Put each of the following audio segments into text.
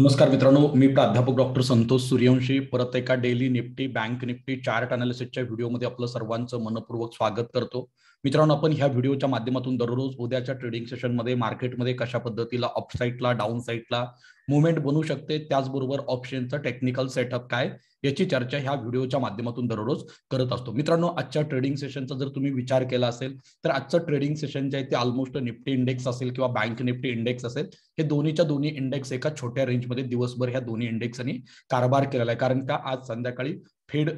नमस्कार मित्रांनो, मी प्राध्यापक डॉक्टर संतोष सूर्यमुंशी परत एका daily Nifty bank Nifty chart अनालिसिसच्या व्हिडिओमध्ये आपलं सर्वांचं मनपूर्वक स्वागत करतो। मित्रांनो, आपण ह्या व्हिडिओच्या माध्यमातून दररोज उद्याच्या ट्रेडिंग सेशन मध्ये मार्केटमध्ये कशा पद्धतीला अपसाइडला डाउन साइडला मूवमेंट बनू शकते, त्याचबरोबर ऑप्शनचं टेक्निकल सेटअप काय याची चर्चा ह्या व्हिडिओच्या माध्यमातून दररोज करत असतो। मित्रांनो, आजच्या ट्रेडिंग सेशनचा जर तुम्ही विचार केला असेल तर आजचं ट्रेडिंग सेशन जे आहे ते ऑलमोस्ट निफ्टी इंडेक्स असेल किंवा बँक निफ्टी इंडेक्स असेल, हे दोन्हीच्या दोन्ही इंडेक्स एका छोट्या रेंजमध्ये दिवसभर ह्या दोन्ही इंडेक्सनी कारभार केलेला आहे। कारण का आज संध्याकाळी फेड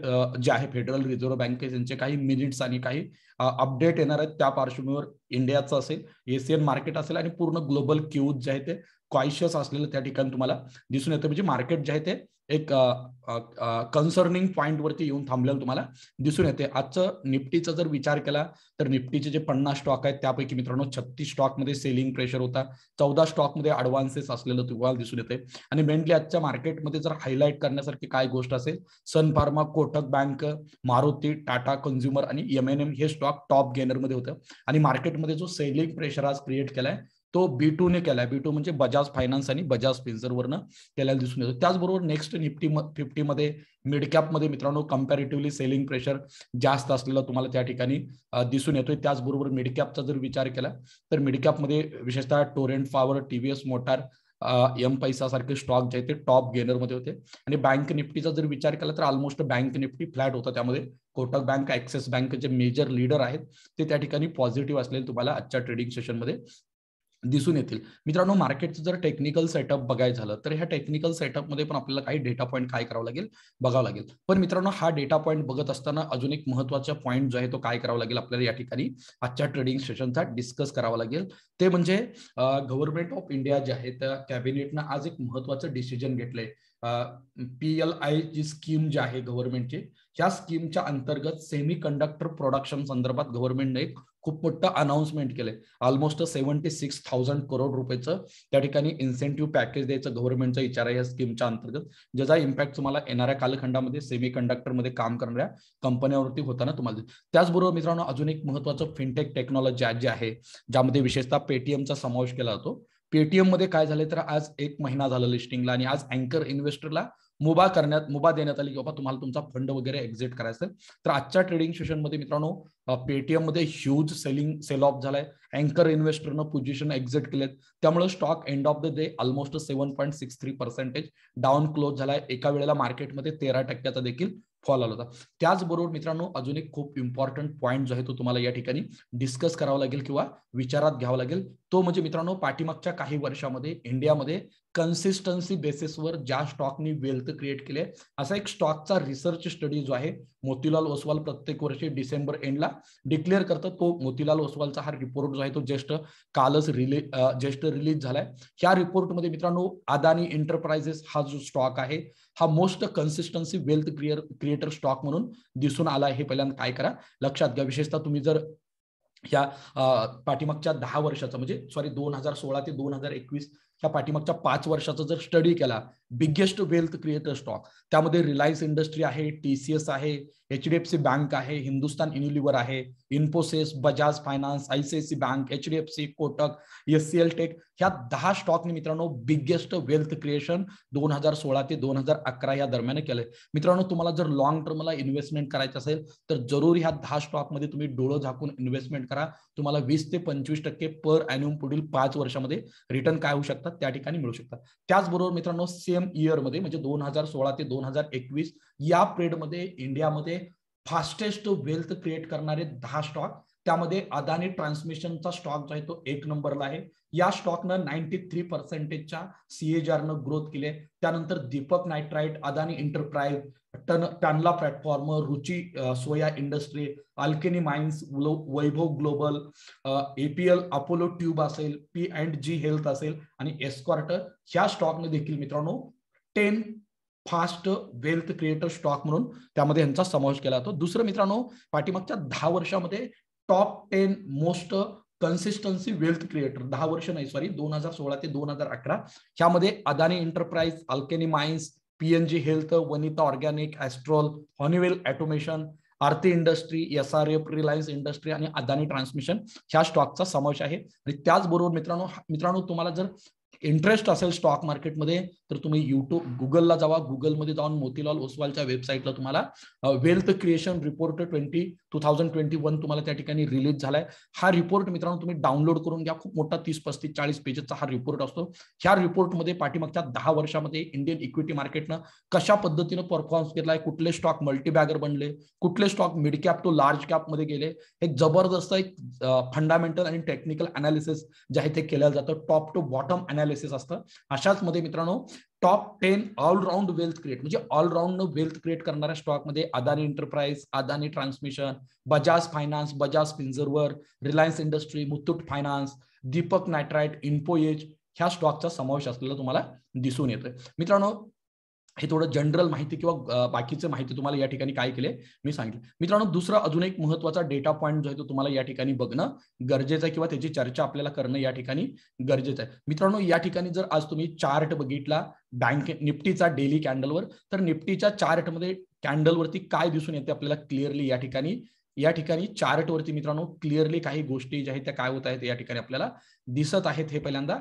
जे आहे फेडरल रिझर्व्ह बँक यांचे काही मिनिट्स आणि काही अपडेट येणार आहेत, त्या पार्श्वभूमीवर इंडियाचं असेल एशियन मार्केट असेल आणि पूर्ण ग्लोबल क्यूज जे आहे ते कॉशियस असलेलं त्या ठिकाणी तुम्हाला दिसून येतं। म्हणजे मार्केट जे आहे ते एक कन्सर्निंग पॉइंट वरती येऊन थांबलेलं तुम्हाला दिसून येते। आजचं निफ्टीचा जर विचार केला तर निफ्टीचे जे 50 स्टॉक आहेत त्यापैकी मित्रांनो 36 स्टॉक मध्ये सेलिंग प्रेशर होता, 14 स्टॉक मध्ये ऍडव्हान्सेस असलेलं तुम्हाला दिसून येते। आणि मेनली आजच्या मार्केटमध्ये जर हायलाइट करण्यासारखी काय गोष्ट असेल, Sun Pharma, Kotak bank, Maruti, Tata consumer आणि एमएनएम हे स्टॉक टॉप गेनर मध्ये होतं। आणि मार्केटमध्ये जो सेलिंग प्रेशर आज क्रिएट केलाय तो B2 ने केला, B2 म्हणजे बजाज फायनान्स आणि बजाज फिनसर्व वरन केला दिसून येतो। त्याचबरोबर नेक्स्ट निफ्टी 50 मध्ये मिड कॅप मध्ये मित्रांनो कंपॅरेटिव्हली सेलिंग प्रेशर जास्त असलेला तुम्हाला त्या ठिकाणी दिसून येतोय। त्याचबरोबर मिड कॅपचा जर विचार केला तर मिड कॅप मध्ये विशेषतः Torrent Power, TVS motor, M पैसा सारखे स्टॉक जे आहेत ते टॉप गेनर मध्ये होते। आणि बँक निफ्टीचा जर विचार केला तर ऑलमोस्ट बँक निफ्टी फ्लॅट होता, त्यामध्ये कोटक बँक, ऍक्सिस बँक जे मेजर लीडर आहेत ते त्या ठिकाणी पॉझिटिव्ह असलेले तुम्हाला आजच्या ट्रेडिंग सेशन मध्ये दिसून येतील। मित्रांनो, मार्केटचं जर टेक्निकल सेटअप बघायचं झालं तर ह्या टेक्निकल सेटअप मध्ये पण आपल्याला काही डेटा पॉईंट काय करावं लागेल बघावं लागेल। पण मित्रांनो, हा डेटा पॉईंट बघत असताना अजून एक महत्त्वाचा पॉईंट जो आहे तो काय करावा लागेल आपल्याला या ठिकाणी आजच्या ट्रेडिंग सेशनचा डिस्कस करावा लागेल, ते म्हणजे गव्हर्नमेंट ऑफ इंडिया जे आहे त्या कॅबिनेटनं आज एक महत्त्वाचं डिसिजन घेतलंय। PLI जी स्कीम जी आहे गव्हर्नमेंटची, ह्या स्कीमच्या अंतर्गत सेमी कंडक्टर प्रोडक्शन संदर्भात गव्हर्नमेंटने एक खूप मोठं अनाउन्समेंट केलंय। ऑलमोस्ट 76,000 करोड रुपयाचं त्या ठिकाणी इन्सेंटिव्ह पॅकेज द्यायचं गव्हर्नमेंटचा विचार आहे या स्कीमच्या अंतर्गत, ज्याचा इम्पॅक्ट तुम्हाला येणाऱ्या कालखंडामध्ये सेमी कंडक्टरमध्ये काम करणाऱ्या कंपन्यांवरती होताना तुम्हाला। त्याचबरोबर मित्रांनो, अजून एक महत्त्वाचं फिनटेक टेक्नॉलॉजी आज जे आहे ज्यामध्ये विशेषतः पेटीएमचा समावेश केला जातो। पेटीएम मध्ये काय झाले तर आज एक महिना झाला लिस्टिंगला आणि आज अँकर इन्व्हेस्टरला मुभा देण्यात आली की बाबा तुम्हाला तुमचा फंड वगैरे एक्झिट करायचा असेल तर आजच्या ट्रेडिंग सेशनमध्ये मित्रांनो पेटीएम मध्ये ह्यूज सेल ऑफ झालाय, अँकर इन्व्हेस्टरनं पोझिशन एक्झिट केलेत, त्यामुळे stock end of the day almost 7.63% down close झालाय। एका वेळेला मार्केटमध्ये 13% देखील फॉल आला होता। त्याचबरोबर मित्रांनो, अजून एक खूप इम्पॉर्टंट पॉईंट जो आहे तो तुम्हाला या ठिकाणी डिस्कस करावा लागेल किंवा विचारात घ्यावा लागेल, तो म्हणजे मित्रांनो पाठीमागच्या काही वर्षामध्ये इंडियामध्ये कन्सिस्टन्सी बेसिसवर ज्या स्टॉकनी वेल्थ क्रिएट केले, असा एक स्टॉकचा रिसर्च स्टडी जो आहे मोतीलाल ओसवाल प्रत्येक वर्षी डिसेंबर एंडला डिक्लेअर करतात, तो मोतीलाल ओसवालचा हा रिपोर्ट जो आहे तो जस्ट कालच रिलीज झालाय। ह्या रिपोर्टमध्ये मित्रांनो अदानी एंटरप्राइजेस हा जो स्टॉक आहे हा most consistency wealth creator stock म्हणून दिसून आला आहे। पहिल्यांदा काय करा लक्षात घ्या, विशेषतः तुम्ही जर ह्या पाठीमागच्या 10 वर्षाचं म्हणजे सॉरी 2016 ते 2021 ह्या पाठीमागच्या 5 वर्षाचा जर स्टडी केला बिगेस्ट वेल्थ क्रिएटर स्टॉक, त्यामध्ये रिलायन्स इंडस्ट्री आहे, TCS आहे, HDFC बँक आहे, हिंदुस्तान युनिलिव्हर आहे, Infosys, Bajaj finance, ICICI bank, HDFC, Kotak, YesCL tech ह्या 10 स्टॉकने मित्रांनो बिगेस्ट वेल्थ क्रिएशन 2016 ते 2011 या दरम्यान केलंय। मित्रांनो, तुम्हाला जर लॉंग टर्मला इन्व्हेस्टमेंट करायचं असेल तर जरूर ह्या 10 स्टॉकमध्ये तुम्ही डोळं झाकून इन्व्हेस्टमेंट करा। तुम्हाला 20 ते 25% पर ॲन्युअम पुढील 5 वर्षामध्ये रिटर्न काय होऊ शकतात त्या ठिकाणी मिळू शकतात। त्याचबरोबर मित्रांनो सेम इयर मध्ये म्हणजे 2016 ते 2021 या पिरियड मध्ये इंडियामध्ये फास्टेस्ट वेल्थ क्रिएट करणारे 10 स्टॉक, त्यामध्ये अदानी ट्रान्समिशनचा स्टॉक जो आहे तो 1 नंबरला आहे। या स्टॉकनं 93% CAGR ग्रोथ केली आहे। त्यानंतर Deepak nitrite, Adani enterprise, Tanla platform, Ruchi soya industry, अल्केनी mines, Vaibhav global, APL Apollo tube असेल, P&G हेल्थ असेल आणि एस्कॉर्ट ह्या स्टॉकने देखील मित्रांनो 10 फास्ट वेल्थ क्रिएटर स्टॉक म्हणून त्यामध्ये यांचा समावेश केला जातो। दुसरं मित्रांनो, पाठीमागच्या 10 वर्षामध्ये top 10 most consistency wealth creator 10 वर्ष नाही सॉरी 2016 ते 2011 ह्यामध्ये अदानी एंटरप्राइज, अल्केनी amines, P&G health, Vinati organic, astral, Honeywell automation, Aarti industry, SRF, Reliance industry आणि अदानी ट्रान्समिशन ह्या स्टॉकचा समावेश आहे। आणि त्याचबरोबर मित्रांनो तुम्हाला जर इंटरेस्ट असेल स्टॉक मार्केट मध्ये तर तुम्ही YouTube गुगलला जावा, गुगल मध्ये जाऊन मोतीलाल ओसवालच्या वेबसाइटला तुम्हाला वेल्थ क्रिएशन रिपोर्ट 2021 तुम्हाला त्या ठिकाणी रिलीज झालाय। हा रिपोर्ट मित्रांनो तुम्ही डाउनलोड करून घ्या, खूप मोठा 30-35-40 पेजचा हा रिपोर्ट असतो। ह्या रिपोर्ट मध्ये पाठीमागच्या 10 वर्षांमध्ये इंडियन इक्विटी मार्केटने कशा पद्धतीने परफॉर्मन्स केलाय, कुठले स्टॉक मल्टी बॅगर बनले, कुठले stock mid cap to large cap मध्ये गेले, एक जबरदस्त एक फंडामेंटल आणि टेक्निकल एनालिसिस जे आहे ते केलं जातं, टॉप टू बॉटम एनालिसिस असतं। अशाच मध्ये मित्रांनो टॉप 10 ऑलराउंड वेल्थ क्रिएट म्हणजे ऑलराउंड वेल्थ क्रिएट करणाऱ्या स्टॉक मध्ये Adani enterprise, Adani transmission, Bajaj finance, Bajaj Finserv, Reliance industry, Muthoot finance, Deepak nitrite, Info Edge ह्या स्टॉकचा समावेश असलेला तुम्हाला दिसून येतोय। मित्रांनो हे थोडं जनरल माहिती किंवा बाकीचे माहिती तुम्हाला या ठिकाणी काय केले मी सांगितलं। मित्रांनो दुसरा अजून एक महत्त्वाचा डेटा पॉइंट जो आहे तो तुम्हाला या ठिकाणी बघणं गरजेचं आहे किंवा त्याची चर्चा आपल्याला करणं या ठिकाणी गरजेचं आहे। मित्रांनो या ठिकाणी जर आज तुम्ही चार्ट बघितला बँक निफ्टीचा डेली कॅन्डलवर तर निफ्टीच्या चार्टमध्ये कॅन्डलवरती काय दिसून येते आपल्याला क्लिअरली या ठिकाणी चार्टवरती मित्रांनो क्लिअरली काही गोष्टी ज्या आहेत त्या काय होत आहेत या ठिकाणी आपल्याला दिसत आहेत हे पहिल्यांदा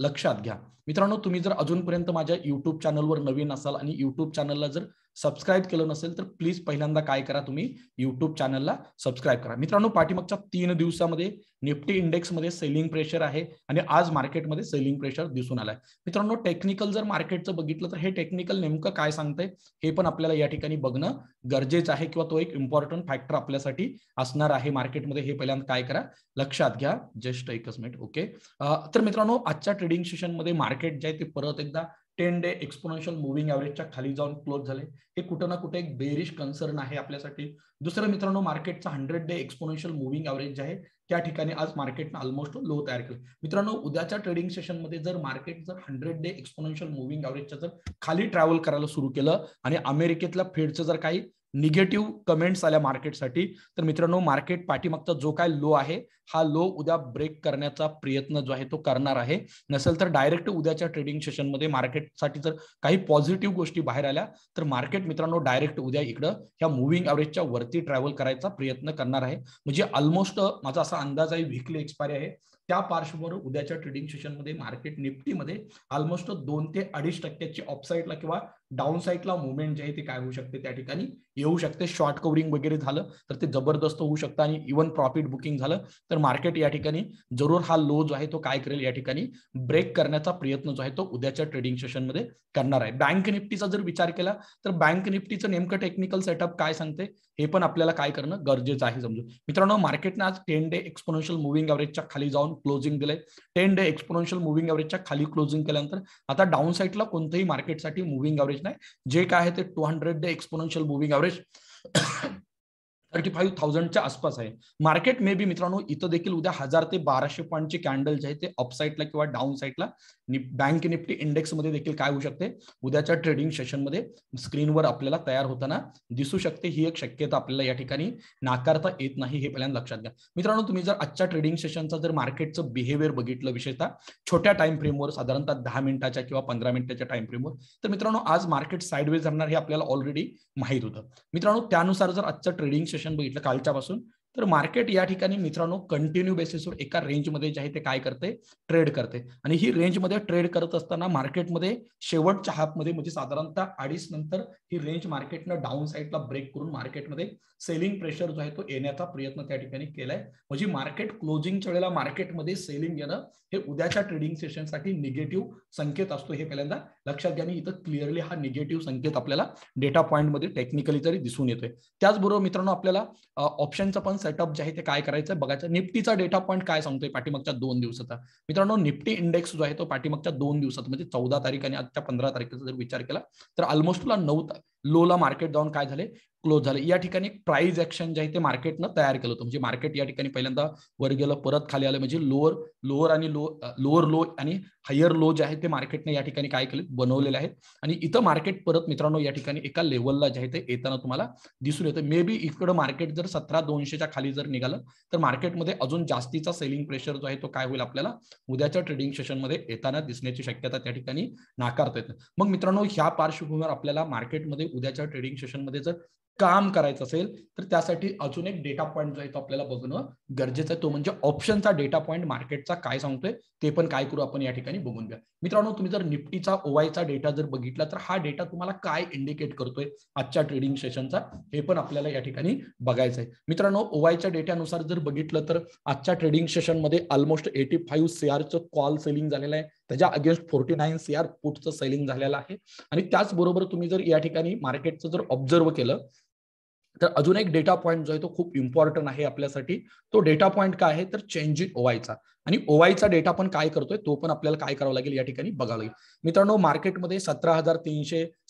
लक्षात घ्या। मित्रांनो तुम्ही जर अजूनपर्यंत माझ्या YouTube चॅनलवर नवीन असाल आणि YouTube चॅनलला जर सबस्क्राइब केलं नसेल तर प्लीज पहिल्यांदा काय करा, तुम्ही YouTube चॅनलला सबस्क्राइब करा। मित्रांनो पाठीमागच्या 3 दिवसांमध्ये निफ्टी इंडेक्स मध्ये सेलिंग प्रेशर आहे आणि आज मार्केटमध्ये सेलिंग प्रेशर दिसून आलाय। मित्रांनो टेक्निकल जर मार्केटचं बघितलं तर हे टेक्निकल नेमकं काय सांगतंय हे पण आपल्याला या ठिकाणी बघणं गरजेचं आहे किंवा तो एक इम्पॉर्टंट फॅक्टर आपल्यासाठी असणार आहे मार्केटमध्ये, हे पहिल्यांदा काय करा लक्षात घ्या। जस्ट एकच मिनिट ओके। तर मित्रांनो आजच्या ट्रेडिंग सेशन मध्ये मार्केट जे आहे ते परत एकदा 10 डे एक्सपोनेंशियल मूविंग एव्हरेजच्या खाली जाऊन क्लोज झाले, हे कुठे ना कुठे एक बेरिश कन्सर्न आहे आपल्यासाठी। दुसरं मित्रांनो मार्केटचा 100 डे एक्सपोनेंशियल मूविंग एव्हरेज जे आहे त्या ठिकाणी आज मार्केटने ऑलमोस्ट लो तयार केलं। मित्रांनो उद्याच्या ट्रेडिंग सेशन मध्ये जर मार्केट 100 डे एक्सपोनेंशियल मूविंग एव्हरेजच्या जर खाली ट्रॅव्हल करायला सुरू केलं आणि अमेरिकेतला फेडचं जर काही निगेटिव्ह कमेंट्स आल्या मार्केटसाठी तर मित्रांनो मार्केट पाठीमागचा जो काय लो आहे हा लो उद्या ब्रेक करण्याचा प्रयत्न जो आहे तो करणार आहे, नसेल तर डायरेक्ट उद्याच्या ट्रेडिंग सेशन मध्ये मार्केटसाठी जर काही पॉझिटिव्ह गोष्टी बाहेर आल्या तर मार्केट मित्रांनो डायरेक्ट उद्या इकडं ह्या मूव्हिंग एव्हरेजच्या वरती ट्रॅव्हल करायचा प्रयत्न करणार आहे। म्हणजे ऑलमोस्ट माझा असा अंदाज आहे वीकली एक्सपायरी आहे त्या पार्श्वभूमीवर उद्याच्या ट्रेडिंग सेशन मध्ये मार्केट निफ्टीमध्ये ऑलमोस्ट 2 ते 2.5% अपसाइडला किंवा डाऊन साइडला मुवमेंट जे आहे ते काय होऊ शकते त्या ठिकाणी येऊ शकते। शॉर्ट कव्हरिंग वगैरे झालं तर ते जबरदस्त होऊ शकतं आणि इव्हन प्रॉफिट बुकिंग झालं तर मार्केट या ठिकाणी जरूर हा लो जो आहे तो काय करेल या ठिकाणी ब्रेक करण्याचा प्रयत्न जो आहे तो उद्याच्या ट्रेडिंग सेशन मध्ये करणार आहे। बँक निफ्टीचा जर विचार केला तर बँक निफ्टीचं नेमकं टेक्निकल सेटअप काय सांगते हे पण आपल्याला काय करणं गरजेचं आहे समजून। मित्रांनो मार्केटने आज 10 डे एक्सपोनेंशियल मूव्हिंग एव्हरेजच्या खाली जाऊन क्लोजिंग दिले, 10 डे एक्सपोनेंशियल मूव्हिंग एव्हरेजच्या खाली क्लोजिंग केल्यानंतर आता डाऊन साइडला कोणतेही मार्केटसाठी मूव्हिंग एव्हरेज नाही, जे काय आहे ते 200 डे एक्सपोनेंशियल मूव्हिंग एव्हरेज 35,000च्या आसपास आहे। मार्केट मे बी मित्रांनो इथं देखील उद्या 1000 ते 1200 पॉईंटचे कॅन्डल जे आहे ते अपसाइडला किंवा डाऊन साइडला बँक निफ्टी इंडेक्स मध्ये देखील काय होऊ शकते उद्याच्या ट्रेडिंग सेशन मध्ये स्क्रीनवर आपल्याला तयार होताना दिसू शकते, ही एक शक्यता आपल्याला या ठिकाणी नाकारता येत नाही हे पहिल्यांदा लक्षात घ्या। मित्रांनो तुम्ही जर आजच्या ट्रेडिंग सेशनचा जर मार्केटचं बिहेवियर बघितलं विशेषतः छोट्या टाइम फ्रेमवर साधारणतः 10 मिनिटाच्या किंवा 15 मिनिटाच्या टाइम फ्रेमवर तर मित्रांनो आज मार्केट साइडवेज राहणार हे आपल्याला ऑलरेडी माहित होतं। मित्रांनो त्यानुसार जर आजच्या ट्रेडिंग बघितलं कालच्यापासून तर मार्केट या ठिकाणी मित्रांनो कंटिन्यू बेसिसवर एका रेंजमध्ये जे आहे ते काय करते ट्रेड करते आणि ही रेंजमध्ये ट्रेड करत असताना मार्केटमध्ये शेवटच्या हाफमध्ये म्हणजे साधारणतः 2:30 नंतर ही रेंज मार्केटनं डाऊन साइडला ब्रेक करून मार्केटमध्ये सेलिंग प्रेशर जो आहे तो येण्याचा प्रयत्न त्या ठिकाणी केलाय। म्हणजे मार्केट क्लोजिंगच्या वेळेला मार्केटमध्ये सेलिंग येणं हे उद्याच्या ट्रेडिंग सेशनसाठी निगेटिव्ह संकेत असतो हे पहिल्यांदा लक्षात घ्या आणि इथं क्लिअरली हा निगेटिव्ह संकेत आपल्याला डेटा पॉईंटमध्ये टेक्निकली तरी दिसून येतोय। त्याचबरोबर मित्रांनो आपल्याला ऑप्शनचा पण सेटअप जे आहे ते काय करायचं बघायचं। निफ्टीचा डेटा पॉईंट काय सांगतोय पाठीमागच्या 2 दिवसाचा मित्रांनो निफ्टी इंडेक्स जो आहे तो पाठीमागच्या 2 दिवसात म्हणजे 14 तारीख आणि आजच्या 15 तारखेचा जर विचार केला तर ऑलमोस्टला 9 लोला मार्केट जाऊन काय झाले क्लोज झाले। या ठिकाणी प्राइस ऍक्शन जे आहे ते मार्केटनं तयार केलं होतं म्हणजे मार्केट या ठिकाणी पहिल्यांदा वर गेलं परत खाली आलं म्हणजे लोअर लो आणि हायर लो जे आहे ते मार्केटने या ठिकाणी काय केले बनवलेले आहेत आणि इथं मार्केट परत मित्रांनो या ठिकाणी एका लेवलला जे आहे ते येताना तुम्हाला दिसून येतं। मे बी इकडं मार्केट जर 17,200च्या खाली जर निघालं तर मार्केटमध्ये अजून जास्तीचा सेलिंग प्रेशर जो आहे तो काय होईल आपल्याला उद्याच्या ट्रेडिंग सेशनमध्ये येताना दिसण्याची शक्यता त्या ठिकाणी नाकारता येते। मग मित्रांनो ह्या पार्श्वभूमीवर आपल्याला मार्केटमध्ये उद्याच्या ट्रेडिंग सेशनमध्ये जर काम करायचं असेल तर त्यासाठी अजून एक डेटा पॉइंट जो आहे तो आपल्याला बघणं गरजेचं आहे, तो म्हणजे ऑप्शनचा डेटा पॉइंट मार्केटचा काय सांगतोय ते पण काय करू आपण या ठिकाणी बघून घ्या। मित्रांनो, तुम्ही जर निफ्टीचा ओवायचा डेटा जर बघितला तर हा डेटा तुम्हाला काय इंडिकेट करतोय आजच्या ट्रेडिंग सेशनचा हे पण आपल्याला या ठिकाणी बघायचं आहे। मित्रांनो, ओवायच्या डेटानुसार जर बघितलं तर आजच्या ट्रेडिंग सेशन मध्ये ऑलमोस्ट 85 सीआर चं कॉल सेलिंग झालेलं आहे, त्याच्या अगेंस्ट 49 सीआर पुटचं सेलिंग झालेलं आहे। आणि त्याचबरोबर तुम्ही जर या ठिकाणी मार्केटचं जर ऑब्झर्व केलं तर अजून एक डेटा पॉइंट जो आहे तो खूप इम्पॉर्टंट आहे आपल्यासाठी। तो डेटा पॉइंट काय आहे तर चेंज इन ओवायचा, आणि ओवायचा डेटा पण काय करतोय तो पण आपल्याला काय करावं लागेल या ठिकाणी बघावं लागेल। मित्रांनो, मार्केटमध्ये 17,300,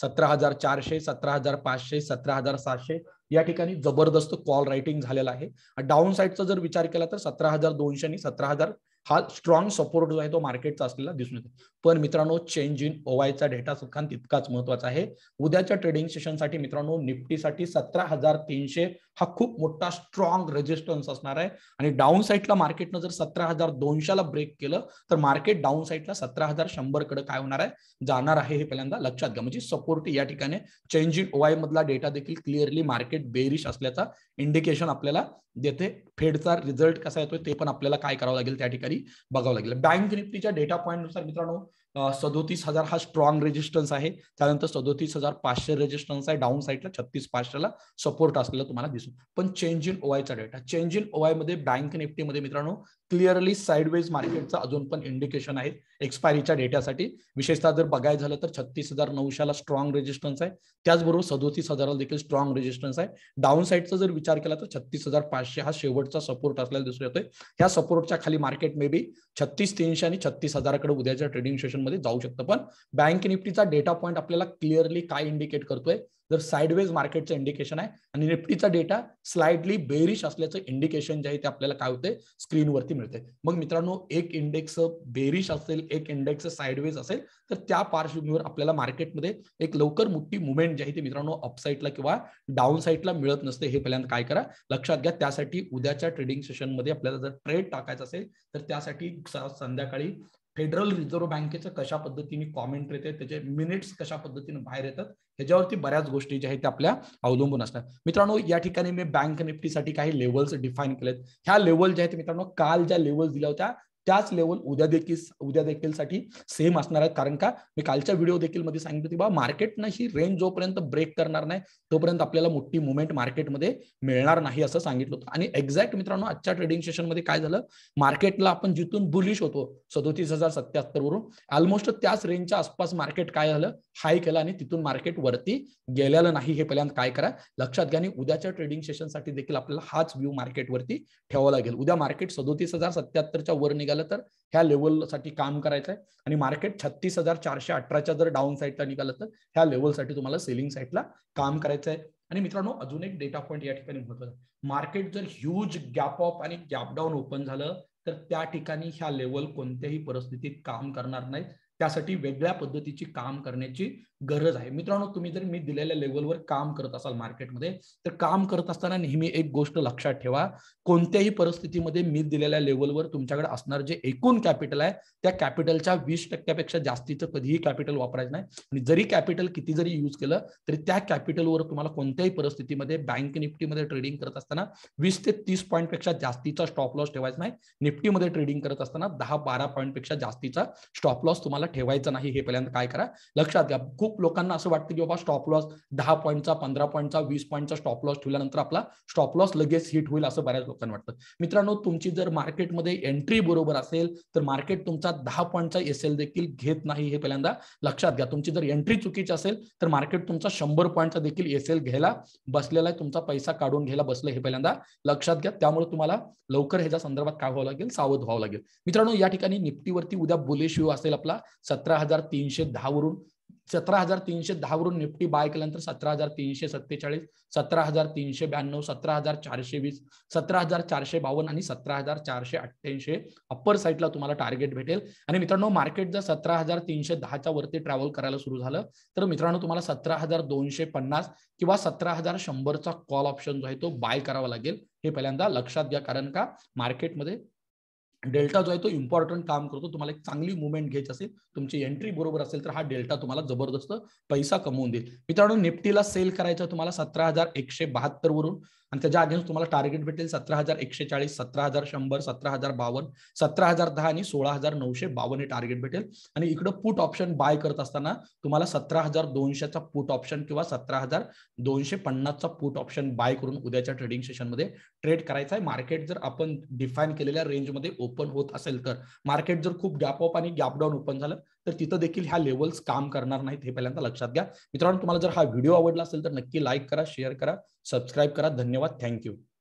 17,400, 17,500, 17,700 या ठिकाणी जबरदस्त कॉल रायटिंग झालेला आहे। डाऊन साइडचा जर विचार केला तर 17,200 आणि 17,000 हा स्ट्रॉंग सपोर्ट जो आहे तो मार्केटचा असलेला दिसून येतो। पण मित्रांनो, चेंज इन ओवायचा डेटा सुद्धा तितकाच महत्त्वाचा आहे उद्याच्या ट्रेडिंग सेशनसाठी। मित्रांनो, निफ्टीसाठी 17,300 हा खूप मोठा स्ट्रॉंग रेजिस्टन्स असणार आहे, आणि डाऊन साइडला मार्केटनं जर 17,200 ला ब्रेक केलं तर मार्केट डाऊन साइडला 17,100 कडे काय होणार आहे जाणार आहे हे पहिल्यांदा लक्षात घ्या। म्हणजे सपोर्ट या ठिकाणी चेंज इन ओवाय मधला डेटा देखील क्लिअरली मार्केट बेरिश असल्याचा इंडिकेशन आपल्याला देते। फेडचा रिझल्ट कसा येतोय ते पण आपल्याला काय करावं लागेल त्या ठिकाणी बघावं लागेल। बँक निफ्टीच्या डेटा पॉइंट नुसार मित्रांनो 37,000 हा स्ट्रॉंग रेजिस्टन्स आहे, त्यानंतर 37,500 रेजिस्टन्स आहे, डाऊन साइडला 36,500 ला सपोर्ट असलेला तुम्हाला दिसून। पण चेंज इन ओवायचा डेटा, चेंज इन ओवाय मध्ये बँक निफ्टीमध्ये मित्रांनो क्लिअरली साइडवेज मार्केटचा अजून पण इंडिकेशन आहे। एक्सपायरीच्या डेटासाठी विशेषतः जर बघायचं झालं तर 36,900 ला स्ट्रॉंग रेजिस्टन्स आहे, त्याचबरोबर 37,000 ला देखील स्ट्रॉंग रेजिस्टन्स आहे। डाऊन साइडचा जर विचार केला तर 36,500 हा शेवटचा सपोर्ट असल्याला दिसून येतोय। ह्या सपोर्टच्या खाली मार्केट मे बी 36,300 आणि 36,000 कडे उद्याच्या ट्रेडिंग सेशन मध्ये जाऊ शकतं। पण बँक निफ्टीचा डेटा पॉइंट आपल्याला क्लिअरली काय इंडिकेट करतोय तर साइडवेज मार्केटचं इंडिकेशन आहे, आणि निफ्टीचा डेटा स्लाइडली बेरिश असल्याचं इंडिकेशन जे आहे ते आपल्याला काय होते स्क्रीनवरती मिळते। मग मित्रांनो, एक इंडेक्स बेरिश असेल, एक इंडेक्स साइडवेज असेल तर त्या पार्श्वभूमीवर आपल्याला मार्केटमध्ये एक लवकर मोठी मुवमेंट जी आहे ते मित्रांनो अपसाइडला किंवा डाऊन साइडला मिळत नसते हे पहिल्यांदा काय करा लक्षात घ्या। त्यासाठी उद्याच्या ट्रेडिंग सेशनमध्ये आपल्याला जर ट्रेड टाकायचा असेल तर त्यासाठी संध्याकाळी फेडरल रिझर्व्ह बँकेचं कशा पद्धतीने कॉमेंट येते, त्याचे मिनिट्स कशा पद्धतीने बाहेर येतात ह्याच्यावरती बऱ्याच गोष्टी ज्या आहेत त्या आपल्या अवलंबून असतात। मित्रांनो, या ठिकाणी मी बँक निफ्टीसाठी काही लेवल्स डिफाईन केलेत। ह्या लेवल ज्या आहेत मित्रांनो काल ज्या लेवल्स दिल्या होत्या त्याच लेवल उद्या देखील साठी सेम असणार आहेत, कारण का मी कालच्या व्हिडिओ देखील मध्ये सांगितलं की बाबा मार्केटनं ही रेंज जोपर्यंत ब्रेक करणार नाही तोपर्यंत आपल्याला मोठी मुवमेंट मार्केटमध्ये मिळणार नाही असं सांगितलं होतं। आणि एक्झॅक्ट मित्रांनो आजच्या ट्रेडिंग सेशनमध्ये काय झालं, मार्केटला आपण जिथून बुलिश होतो 37,077 वरून ऑलमोस्ट त्याच रेंजच्या आसपास मार्केट काय झालं हाय केलं आणि तिथून मार्केट वरती गेलेलं नाही हे पहिल्यांदा काय करा लक्षात घ्या। आणि उद्याच्या ट्रेडिंग सेशनसाठी देखील आपल्याला हाच व्ह्यू मार्केटवरती ठेवावा लागेल। उद्या मार्केट 37,077 वर निघालं तर ह्या लेवलसाठी काम करायचंय, आणि मार्केट 36,418 जर डाऊन साइडला निघालं तर ह्या लेवलसाठी तुम्हाला सेलिंग साइडला काम करायचंय। आणि मित्रांनो, अजून एक डेटा पॉइंट या ठिकाणी महत्त्वाचा, मार्केट जर ह्यूज गॅप अप आणि गॅप डाऊन ओपन झालं तर त्या ठिकाणी ह्या लेवल कोणत्याही परिस्थितीत काम करणार नाहीत, त्यासाठी वेगळ्या पद्धतीची काम करण्याची गरज आहे। मित्रांनो, तुम्ही जर मी दिलेल्या लेवलवर काम करत असाल मार्केटमध्ये तर काम करत असताना नेहमी एक गोष्ट लक्षात ठेवा, कोणत्याही परिस्थितीमध्ये मी दिलेल्या लेवलवर तुमच्याकडे असणार जे एकूण कॅपिटल आहे त्या कॅपिटलच्या 20% जास्तीचं कधीही कॅपिटल वापरायचं नाही, आणि जरी कॅपिटल किती जरी यूज केलं तरी त्या कॅपिटलवर तुम्हाला कोणत्याही परिस्थितीमध्ये बँक निफ्टीमध्ये ट्रेडिंग करत असताना 20 ते 30 पॉईंटपेक्षा जास्तीचा स्टॉप लॉस ठेवायचा नाही। निफ्टीमध्ये ट्रेडिंग करत असताना 10-12 पॉईंटपेक्षा जास्तीचा स्टॉप लॉस तुम्हाला ठेवायचा नाही हे पहिल्यांदा काय करा लक्षात घ्या। खूप लोकांना असं वाटतं की बाबा स्टॉप लॉस 10 पॉईंटचा, 15 पॉईंटचा, 20 पॉईंटचा स्टॉप लॉस ठेवल्यानंतर आपला स्टॉप लॉस लगेच हिट होईल असं बऱ्याच लोकांना वाटतं। मित्रांनो, तुमची जर मार्केटमध्ये एंट्री बरोबर असेल तर मार्केट तुमचा 10 पॉईंटचा एसएल देखील घेत नाही हे पहिल्यांदा लक्षात घ्या। तुमची जर एंट्री चुकीची असेल तर मार्केट तुमचा 100 पॉईंटचा देखील एसएल घ्यायला बसलेला आहे, तुमचा पैसा काढून घ्यायला बसलं हे पहिल्यांदा लक्षात घ्या। त्यामुळे तुम्हाला लवकर ह्याच्या संदर्भात काय व्हावं लागेल सावध व्हावं लागेल। मित्रांनो, या ठिकाणी निफ्टीवरती उद्या बुलिश व्ह्यू असेल आपला 17,310 वरून, 17,310 वरून निफ्टी बाय केल्यानंतर 17,347, 17,392, 17,420, 17,452 आणि 17,488 अप्पर साइडला तुम्हाला टार्गेट भेटेल। आणि मित्रांनो, मार्केट जर 17,310 वरती ट्रॅव्हल करायला सुरू झालं तर मित्रांनो तुम्हाला 17,250 किंवा 17,100 कॉल ऑप्शन जो आहे तो बाय करावा लागेल हे पहिल्यांदा लक्षात घ्या, कारण का मार्केटमध्ये डेल्टा जो आहे तो इम्पॉर्टंट काम करतो. तुम्हाला एक चांगली मूवमेंट घ्यायची असेल, तुमची एंट्री बरोबर असेल तर हा डेल्टा तुम्हाला जबरदस्त पैसा कमवून देईल. मित्रांनो, निफ्टीला सेल करायचं तुम्हाला 17,172 वरून, आणि त्याच्या अगेन्स्ट तुम्हाला टार्गेट भेटेल 17,140, 17,100, 17,052, 17,010 आणि 16,952 हे टार्गेट भेटेल. आणि इकडे पुट ऑप्शन बाय करत असताना तुम्हाला 17,200 चा पुट ऑप्शन किंवा 17,250 चा पुट ऑप्शन बाय करून उद्याच्या ट्रेडिंग सेशन मध्ये ट्रेड करायचा आहे. मार्केट जर आपण डिफाइन केलेल्या रेंज मध्ये ओपन होत असेल तर, मार्केट जर खूप गॅप अप आणि गॅप डाऊन ओपन झालं तर तिथे देखील ह्या लेवल्स काम करणार नाहीत, हे पहिल्यांदा लक्षात घ्या. मित्रांनो, तुम्हाला जर हा व्हिडिओ आवडला असेल तर नक्की लाईक करा, शेअर करा, सबस्क्राईब करा. धन्यवाद. थँक्यू.